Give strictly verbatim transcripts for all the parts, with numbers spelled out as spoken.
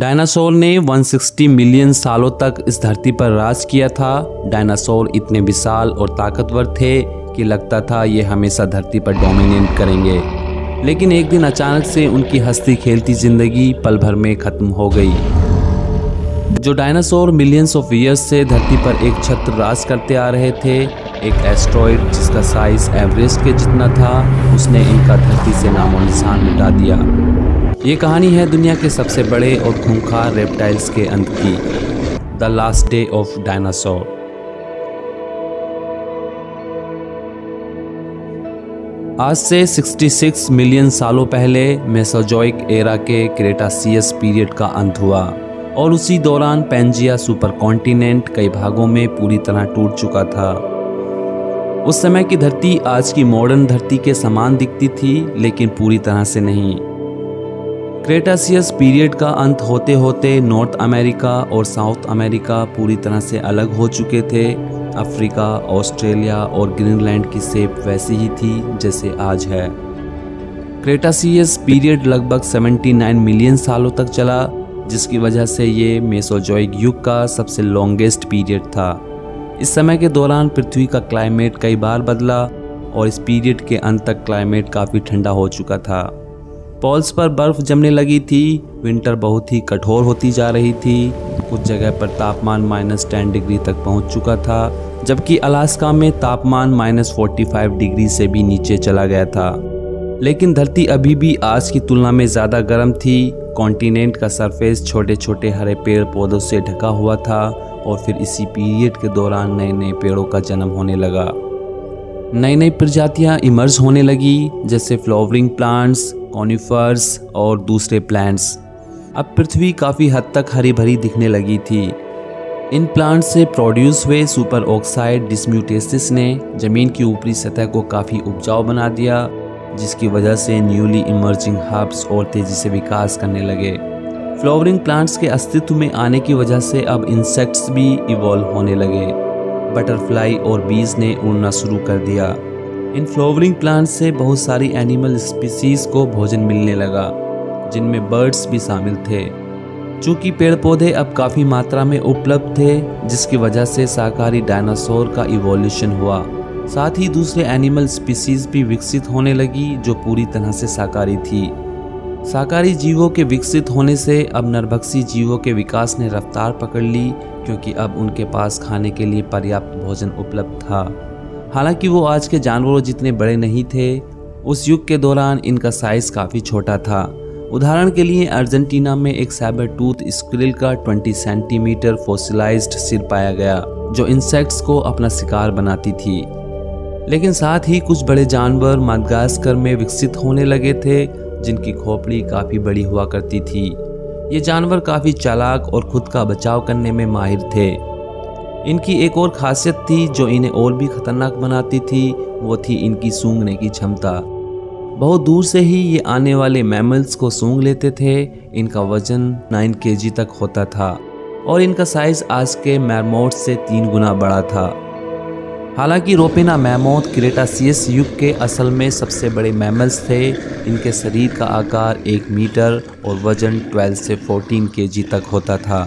Dinosaur ने एक सौ साठ मिलियन सालों तक इस धरती पर राज किया था। डायनासोर इतने विशाल और ताकतवर थे कि लगता था ये हमेशा धरती पर डोमिनेट करेंगे, लेकिन एक दिन अचानक से उनकी हंसती खेलती जिंदगी पल भर में खत्म हो गई। जो डायनासोर मिलियंस ऑफ ईयर्स से धरती पर एक छत्र राज करते आ रहे थे, एक एस्ट्रॉइड जिसका साइज एवरेस्ट के जितना था, उसने इनका धरती से नामो निशान मिटा दिया। ये कहानी है दुनिया के सबसे बड़े और खूंखार रेप्टाइल्स के अंत की, the last day of dinosaur. आज से छियासठ मिलियन सालों पहले मेसोजोइक एरा के क्रेटासियस पीरियड का अंत हुआ और उसी दौरान पेंजिया सुपर कॉन्टिनेंट कई भागों में पूरी तरह टूट चुका था। उस समय की धरती आज की मॉडर्न धरती के समान दिखती थी, लेकिन पूरी तरह से नहीं। क्रेटासियस पीरियड का अंत होते होते नॉर्थ अमेरिका और साउथ अमेरिका पूरी तरह से अलग हो चुके थे। अफ्रीका, ऑस्ट्रेलिया और ग्रीनलैंड की शेप वैसी ही थी जैसे आज है। क्रेटासियस पीरियड लगभग उन्यासी मिलियन सालों तक चला, जिसकी वजह से ये मेसोजोइक युग का सबसे लॉन्गेस्ट पीरियड था। इस समय के दौरान पृथ्वी का क्लाइमेट कई बार बदला और इस पीरियड के अंत तक क्लाइमेट काफ़ी ठंडा हो चुका था। पोल्स पर बर्फ़ जमने लगी थी, विंटर बहुत ही कठोर होती जा रही थी। कुछ जगह पर तापमान माइनस टेन डिग्री तक पहुंच चुका था, जबकि अलास्का में तापमान माइनस फोर्टी फाइव डिग्री से भी नीचे चला गया था। लेकिन धरती अभी भी आज की तुलना में ज़्यादा गर्म थी। कॉन्टिनेंट का सरफेस छोटे छोटे हरे पेड़ पौधों से ढका हुआ था और फिर इसी पीरियड के दौरान नए नए पेड़ों का जन्म होने लगा। नई नई प्रजातियाँ इमर्ज होने लगी, जैसे फ्लावरिंग प्लांट्स, कॉनिफर्स और दूसरे प्लांट्स। अब पृथ्वी काफ़ी हद तक हरी भरी दिखने लगी थी। इन प्लांट से प्रोड्यूस हुए सुपरऑक्साइड डिस्म्यूटेसिस ने ज़मीन की ऊपरी सतह को काफ़ी उपजाऊ बना दिया, जिसकी वजह से न्यूली इमर्जिंग हर्ब्स और तेज़ी से विकास करने लगे। फ्लावरिंग प्लांट्स के अस्तित्व में आने की वजह से अब इंसेक्ट्स भी इवॉल्व होने लगे। बटरफ्लाई और बीज ने उड़ना शुरू कर दिया। इन फ्लावरिंग प्लांट्स से बहुत सारी एनिमल स्पीसीज़ को भोजन मिलने लगा, जिनमें बर्ड्स भी शामिल थे। चूँकि पेड़ पौधे अब काफ़ी मात्रा में उपलब्ध थे, जिसकी वजह से शाकाहारी डायनासोर का इवोल्यूशन हुआ। साथ ही दूसरे एनिमल स्पीसीज़ भी विकसित होने लगी जो पूरी तरह से शाकाहारी थी। शाकाहारी जीवों के विकसित होने से अब नरभक्षी जीवों के विकास ने रफ्तार पकड़ ली, क्योंकि अब उनके पास खाने के लिए पर्याप्त भोजन उपलब्ध था। हालांकि वो आज के जानवरों जितने बड़े नहीं थे। उस युग के दौरान इनका साइज काफ़ी छोटा था। उदाहरण के लिए अर्जेंटीना में एक साइबर टूथ स्क्विरल का बीस सेंटीमीटर फॉसिलाइज्ड सिर पाया गया, जो इंसेक्ट्स को अपना शिकार बनाती थी। लेकिन साथ ही कुछ बड़े जानवर मादागास्कर में विकसित होने लगे थे, जिनकी खोपड़ी काफ़ी बड़ी हुआ करती थी। ये जानवर काफ़ी चालाक और खुद का बचाव करने में माहिर थे। इनकी एक और खासियत थी जो इन्हें और भी खतरनाक बनाती थी, वो थी इनकी सूंघने की क्षमता। बहुत दूर से ही ये आने वाले मैमल्स को सूंघ लेते थे। इनका वजन नौ केजी तक होता था और इनका साइज आज के मैमोथ से तीन गुना बड़ा था। हालांकि रोपेना मैमोथ क्रेटासियस युग के असल में सबसे बड़े मैमल्स थे। इनके शरीर का आकार एक मीटर और वजन बारह से चौदह केजी तक होता था।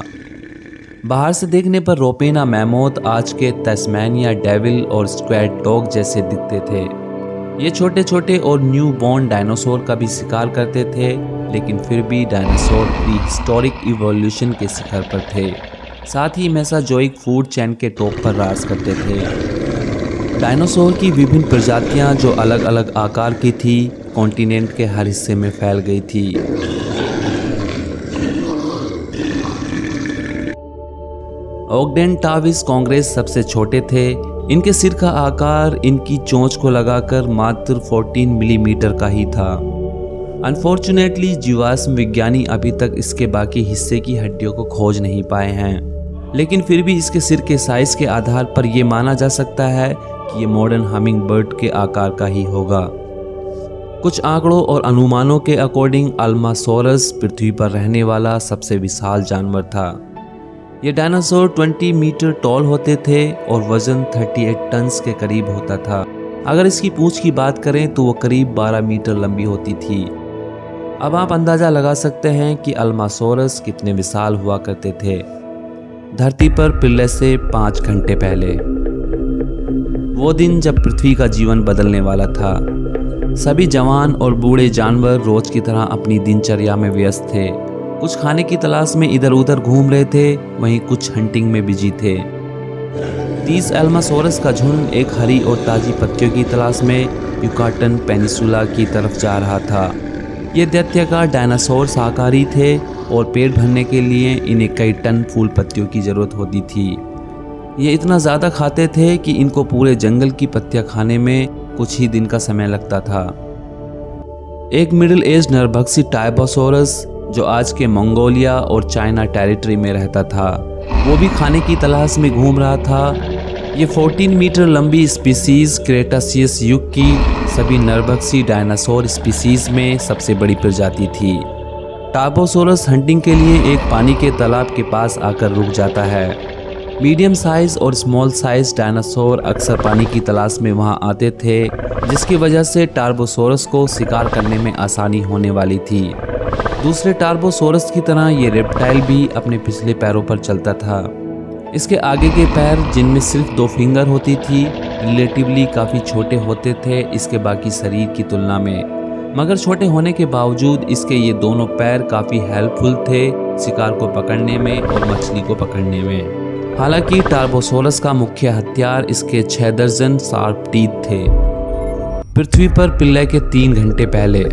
बाहर से देखने पर रोपेना मैमोथ आज के तस्मानिया डेविल और स्क्वाड डॉग जैसे दिखते थे। ये छोटे छोटे और न्यू बॉर्न डायनासोर का भी शिकार करते थे, लेकिन फिर भी डायनासोर प्री हिस्टोरिक इवोल्यूशन के शिखर पर थे। साथ ही मेसोजोइक फूड चैन के टॉप पर राज करते थे। डायनासोर की विभिन्न प्रजातियां जो अलग अलग आकार की थी, कॉन्टिनेंट के हर हिस्से में फैल गई थी। ओगडेन टाविस कांग्रेस सबसे छोटे थे। इनके सिर का आकार इनकी चोंच को लगाकर मात्र चौदह मिलीमीटर का ही था। अनफॉर्चुनेटली जीवाश्म विज्ञानी अभी तक इसके बाकी हिस्से की हड्डियों को खोज नहीं पाए हैं, लेकिन फिर भी इसके सिर के साइज के आधार पर यह माना जा सकता है कि ये मॉडर्न हमिंग बर्ड के आकार का ही होगा। कुछ आंकड़ों और अनुमानों के अकॉर्डिंग अल्मासोरस पृथ्वी पर रहने वाला सबसे विशाल जानवर था। ये डायनासोर बीस मीटर टॉल होते थे और वज़न अड़तीस टन्स के करीब होता था। अगर इसकी पूंछ की बात करें तो वो करीब बारह मीटर लंबी होती थी। अब आप अंदाजा लगा सकते हैं कि अल्मासोरस कितने विशाल हुआ करते थे धरती पर पिल्ले से पाँच घंटे पहले। वो दिन जब पृथ्वी का जीवन बदलने वाला था। सभी जवान और बूढ़े जानवर रोज की तरह अपनी दिनचर्या में व्यस्त थे। कुछ खाने की तलाश में इधर उधर घूम रहे थे, वहीं कुछ हंटिंग में बिजी थे। तीस अल्मासोरस का झुंड एक हरी और ताज़ी पत्तियों की तलाश में युकाटन पेनिसुला की तरफ जा रहा था। ये दैत्यकार डायनासोर शाकाहारी थे और पेट भरने के लिए इन्हें कई टन फूल पत्तियों की ज़रूरत होती थी। ये इतना ज़्यादा खाते थे कि इनको पूरे जंगल की पत्तियाँ खाने में कुछ ही दिन का समय लगता था। एक मिडिल एज नरभक्षी टार्बोसोरस जो आज के मंगोलिया और चाइना टेरिटरी में रहता था, वो भी खाने की तलाश में घूम रहा था। ये चौदह मीटर लंबी स्पीसीज़ क्रेटासियस युग की सभी नरभक्षी डायनासोर स्पीसीज़ में सबसे बड़ी प्रजाति थी। टार्बोसोरस हंटिंग के लिए एक पानी के तालाब के पास आकर रुक जाता है। मीडियम साइज़ और स्मॉल साइज़ डायनासोर अक्सर पानी की तलाश में वहाँ आते थे, जिसकी वजह से टार्बोसोरस को शिकार करने में आसानी होने वाली थी। दूसरे टार्बोसोरस की तरह ये रेप्टाइल भी अपने पिछले पैरों पर चलता था। इसके आगे के पैर, जिनमें सिर्फ दो फिंगर होती थी, रिलेटिवली काफ़ी छोटे होते थे इसके बाकी शरीर की तुलना में। मगर छोटे होने के बावजूद इसके ये दोनों पैर काफ़ी हेल्पफुल थे शिकार को पकड़ने में और मछली को पकड़ने में। हालांकि टार्बोसोरस का मुख्य हथियार इसके छः दर्जन शार्प टीथ थे। पृथ्वी पर पिल्ले के तीन घंटे पहले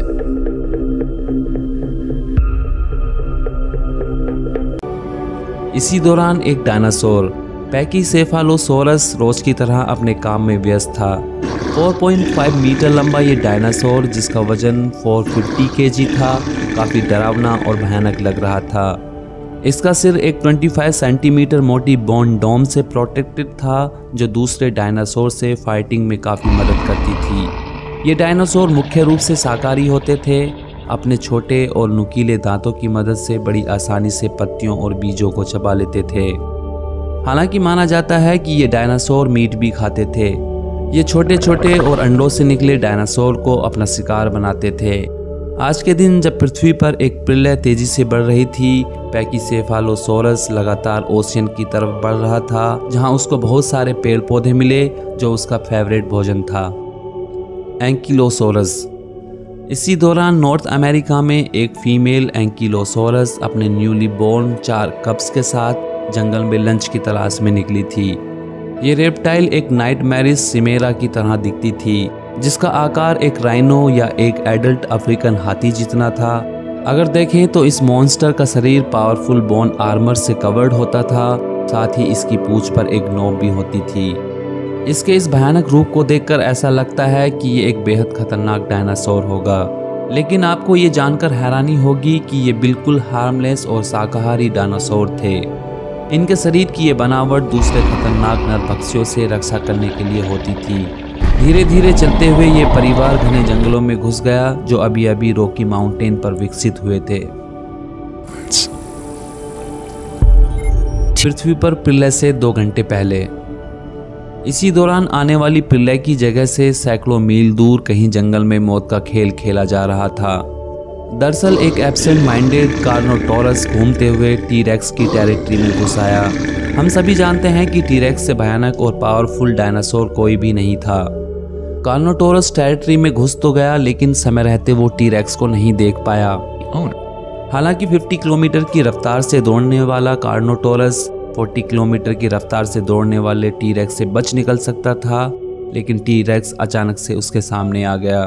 इसी दौरान एक डायनासोर पैकीसेफालोसोरस रोज की तरह अपने काम में व्यस्त था। चार पॉइंट पाँच मीटर लंबा ये डायनासोर, जिसका वजन चार सौ पचास केजी था, काफ़ी डरावना और भयानक लग रहा था। इसका सिर एक पच्चीस सेंटीमीटर मोटी बोन डोम से प्रोटेक्टेड था, जो दूसरे डायनासोर से फाइटिंग में काफ़ी मदद करती थी। ये डायनासोर मुख्य रूप से शाकाहारी होते थे। अपने छोटे और नुकीले दांतों की मदद से बड़ी आसानी से पत्तियों और बीजों को चबा लेते थे। हालांकि माना जाता है कि ये डायनासोर मीट भी खाते थे। ये छोटे छोटे और अंडों से निकले डायनासोर को अपना शिकार बनाते थे। आज के दिन जब पृथ्वी पर एक पिल्ले तेजी से बढ़ रही थी, पैकीसेफालोसोरस लगातार ओशियन की तरफ बढ़ रहा था, जहाँ उसको बहुत सारे पेड़ पौधे मिले जो उसका फेवरेट भोजन था। एंकिलोसोरस इसी दौरान नॉर्थ अमेरिका में एक फीमेल एंकिलोसोरस अपने न्यूली बोर्न चार कप्स के साथ जंगल में लंच की तलाश में निकली थी। ये रेप्टाइल एक नाइटमेरिश सिमेरा की तरह दिखती थी, जिसका आकार एक राइनो या एक एडल्ट अफ्रीकन हाथी जितना था। अगर देखें तो इस मॉन्स्टर का शरीर पावरफुल बोन आर्मर से कवर्ड होता था, साथ ही इसकी पूँछ पर एक नोक भी होती थी। इसके इस भयानक रूप को देखकर ऐसा लगता है कि ये एक बेहद खतरनाक डायनासोर होगा, लेकिन आपको ये जानकर हैरानी होगी कि ये बिल्कुल हार्मलेस और शाकाहारी डायनासोर थे। इनके शरीर की ये बनावट दूसरे खतरनाक नरभक्षियों से रक्षा करने के लिए होती थी। धीरे धीरे चलते हुए ये परिवार घने जंगलों में घुस गया, जो अभी अभी रॉकी माउंटेन पर विकसित हुए थे। पृथ्वी पर पिल्ले से दो घंटे पहले इसी दौरान आने वाली पिल्ले की जगह से सैकड़ों मील दूर कहीं जंगल में मौत का खेल खेला जा रहा था। दरअसल एक एब्सेंट माइंडेड कार्नोटोरस घूमते हुए टीरेक्स की टेरिटरी में घुस आया। हम सभी जानते हैं कि टीरेक्स से भयानक और पावरफुल डायनासोर कोई भी नहीं था। कार्नोटोरस टेरिटरी में घुस तो गया, लेकिन समय रहते वो टीरेक्स को नहीं देख पाया। हालांकि पचास किलोमीटर की रफ्तार से दौड़ने वाला कार्नोटोरस चालीस किलोमीटर की रफ्तार से दौड़ने वाले टीरेक्स से बच निकल सकता था, लेकिन टीरेक्स अचानक से उसके सामने आ गया।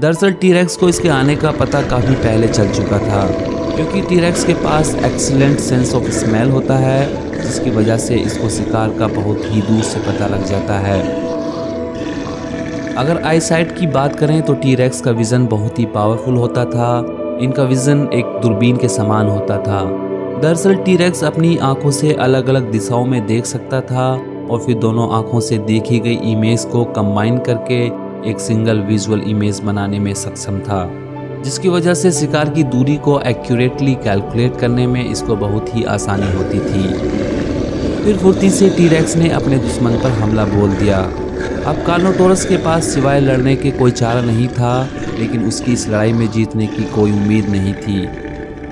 दरअसल टीरेक्स को इसके आने का पता काफ़ी पहले चल चुका था, क्योंकि टीरेक्स के पास एक्सीलेंट सेंस ऑफ स्मेल होता है, जिसकी वजह से इसको शिकार का बहुत ही दूर से पता लग जाता है। अगर आई साइट की बात करें तो टीरेक्स का विज़न बहुत ही पावरफुल होता था। इनका विज़न एक दूरबीन के समान होता था। दरअसल टीरेक्स अपनी आंखों से अलग अलग दिशाओं में देख सकता था और फिर दोनों आंखों से देखी गई इमेज को कंबाइन करके एक सिंगल विजुअल इमेज बनाने में सक्षम था, जिसकी वजह से शिकार की दूरी को एक्यूरेटली कैलकुलेट करने में इसको बहुत ही आसानी होती थी। फिर फुर्ती से टीरेक्स ने अपने दुश्मन पर हमला बोल दिया। अब कार्नोटोरस के पास सिवाय लड़ने के कोई चारा नहीं था, लेकिन उसकी इस लड़ाई में जीतने की कोई उम्मीद नहीं थी।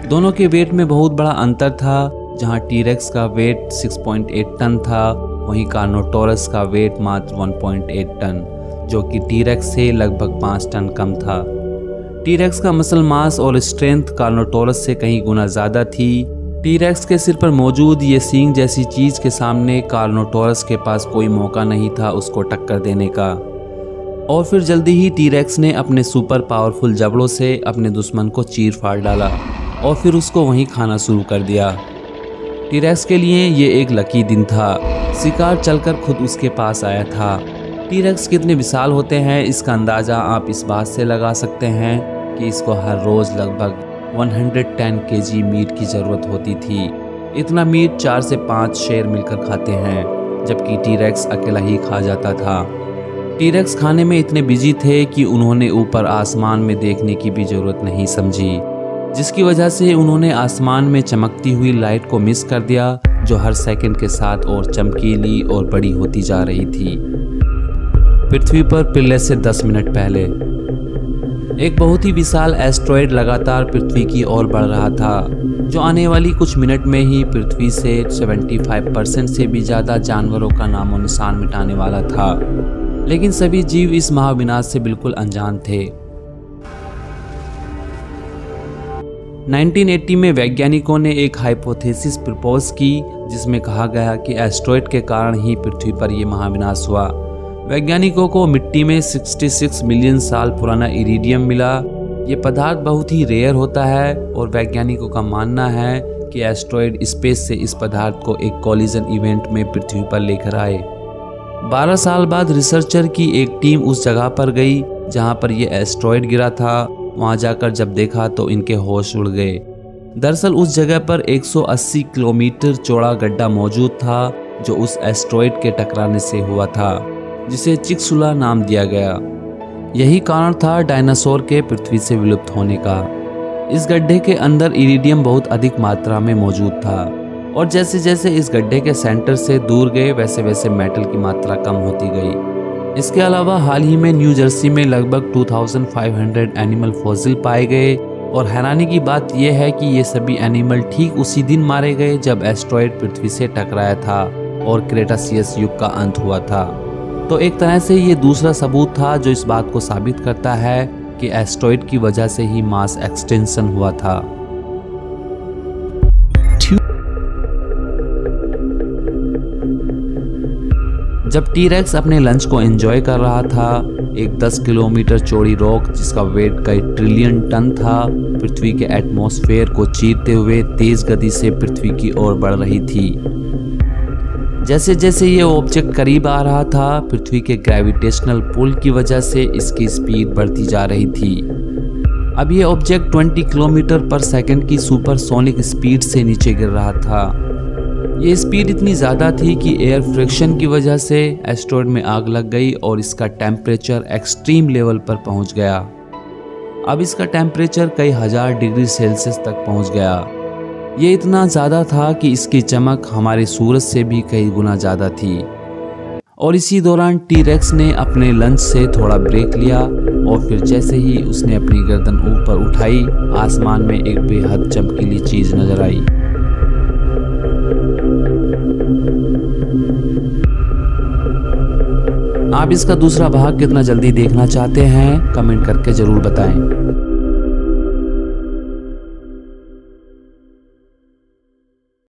दोनों के वेट में बहुत बड़ा अंतर था। जहां टीरेक्स का वेट छह पॉइंट आठ टन था, वहीं कार्नोटोरस का वेट मात्र एक पॉइंट आठ टन, जो कि टीरेक्स से लगभग पाँच टन कम था। टीरेक्स का मसल मास और स्ट्रेंथ कार्नोटोरस से कहीं गुना ज़्यादा थी। टीरेक्स के सिर पर मौजूद ये सींग जैसी चीज़ के सामने कार्नोटोरस के पास कोई मौका नहीं था उसको टक्कर देने का। और फिर जल्दी ही टीरेक्स ने अपने सुपर पावरफुल जबड़ों से अपने दुश्मन को चीर फाड़ डाला और फिर उसको वहीं खाना शुरू कर दिया। टीरेक्स के लिए ये एक लकी दिन था। शिकार चलकर खुद उसके पास आया था। टीरेक्स कितने विशाल होते हैं इसका अंदाज़ा आप इस बात से लगा सकते हैं कि इसको हर रोज़ लगभग एक सौ दस केजी मीट की ज़रूरत होती थी। इतना मीट चार से पाँच शेर मिलकर खाते हैं, जबकि टीरेक्स अकेला ही खा जाता था। टीरेक्स खाने में इतने बिजी थे कि उन्होंने ऊपर आसमान में देखने की भी ज़रूरत नहीं समझी, जिसकी वजह से उन्होंने आसमान में चमकती हुई लाइट को मिस कर दिया, जो हर सेकंड के साथ और चमकीली और बड़ी होती जा रही थी। पृथ्वी पर पिल्ले से दस मिनट पहले एक बहुत ही विशाल एस्टेरॉयड लगातार पृथ्वी की ओर बढ़ रहा था, जो आने वाली कुछ मिनट में ही पृथ्वी से पचहत्तर परसेंट से भी ज़्यादा जानवरों का नामो निशान मिटाने वाला था। लेकिन सभी जीव इस महाविनाश से बिल्कुल अनजान थे। उन्नीस सौ अस्सी में वैज्ञानिकों ने एक हाइपोथेसिस प्रपोज की, जिसमें कहा गया कि एस्टेरॉयड के कारण ही पृथ्वी पर यह महाविनाश हुआ। वैज्ञानिकों को मिट्टी में छियासठ मिलियन साल पुराना इरिडियम मिला। ये पदार्थ बहुत ही रेयर होता है और वैज्ञानिकों का मानना है कि एस्टेरॉयड स्पेस से इस पदार्थ को एक कोलिजन इवेंट में पृथ्वी पर लेकर आए। बारह साल बाद रिसर्चर की एक टीम उस जगह पर गई जहां पर यह एस्टेरॉयड गिरा था। वहां जाकर जब देखा तो इनके होश उड़ गए। दरअसल उस जगह पर एक सौ अस्सी किलोमीटर चौड़ा गड्ढा मौजूद था, जो उस एस्टेरॉयड के टकराने से हुआ था, जिसे चिक्सुला नाम दिया गया। यही कारण था डायनासोर के पृथ्वी से विलुप्त होने का। इस गड्ढे के अंदर इरिडियम बहुत अधिक मात्रा में मौजूद था और जैसे जैसे इस गड्ढे के सेंटर से दूर गए वैसे वैसे मेटल की मात्रा कम होती गई। इसके अलावा हाल ही में न्यू जर्सी में लगभग पच्चीस सौ एनिमल फॉसिल पाए गए और हैरानी की बात यह है कि ये सभी एनिमल ठीक उसी दिन मारे गए जब एस्टेरॉयड पृथ्वी से टकराया था और क्रेटासियस युग का अंत हुआ था। तो एक तरह से ये दूसरा सबूत था जो इस बात को साबित करता है कि एस्टेरॉयड की वजह से ही मास एक्सटेंशन हुआ था। जब टीरेक्स अपने लंच को एंजॉय कर रहा था, एक दस किलोमीटर चौड़ी रॉक जिसका वेट कई ट्रिलियन टन था, पृथ्वी के एटमॉस्फेयर को चीरते हुए तेज गति से पृथ्वी की ओर बढ़ रही थी। जैसे जैसे ये ऑब्जेक्ट करीब आ रहा था, पृथ्वी के ग्रेविटेशनल पुल की वजह से इसकी स्पीड बढ़ती जा रही थी। अब ये ऑब्जेक्ट बीस किलोमीटर पर सेकंड की सुपरसोनिक स्पीड से नीचे गिर रहा था। ये स्पीड इतनी ज़्यादा थी कि एयर फ्रिक्शन की वजह से एस्टेरॉयड में आग लग गई और इसका टेम्परेचर एक्सट्रीम लेवल पर पहुंच गया। अब इसका टेम्परेचर कई हज़ार डिग्री सेल्सियस तक पहुँच गया। ये इतना ज़्यादा था कि इसकी चमक हमारे सूरज से भी कई गुना ज़्यादा थी। और इसी दौरान टीरेक्स ने अपने लंच से थोड़ा ब्रेक लिया और फिर जैसे ही उसने अपनी गर्दन ऊपर उठाई, आसमान में एक बेहद चमकीली चीज़ नजर आई। आप इसका दूसरा भाग कितना जल्दी देखना चाहते हैं, कमेंट करके ज़रूर बताएं।